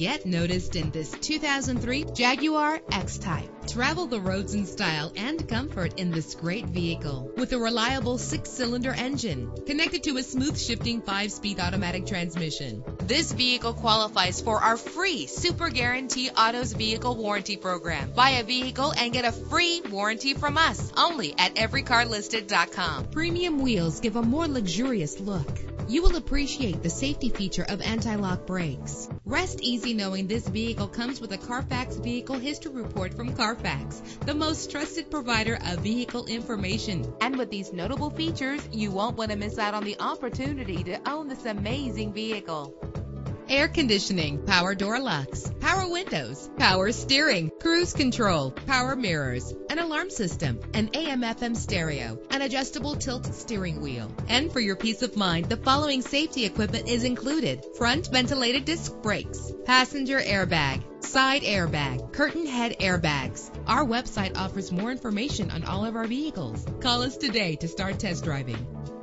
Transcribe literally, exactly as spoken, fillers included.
Get noticed in this two thousand three Jaguar X-Type. Travel the roads in style and comfort in this great vehicle with a reliable six-cylinder engine connected to a smooth shifting five-speed automatic transmission. This vehicle qualifies for our free Super Guarantee Autos Vehicle Warranty Program. Buy a vehicle and get a free warranty from us only at every car listed dot com. Premium wheels give a more luxurious look. You will appreciate the safety feature of anti-lock brakes. Rest easy knowing this vehicle comes with a Carfax Vehicle History Report from Carfax, the most trusted provider of vehicle information. And with these notable features, you won't want to miss out on the opportunity to own this amazing vehicle. Air conditioning, power door locks, power windows, power steering, cruise control, power mirrors, an alarm system, an A M F M stereo, an adjustable tilt steering wheel. And for your peace of mind, the following safety equipment is included: front ventilated disc brakes, passenger airbag, side airbag, curtain head airbags. Our website offers more information on all of our vehicles. Call us today to start test driving.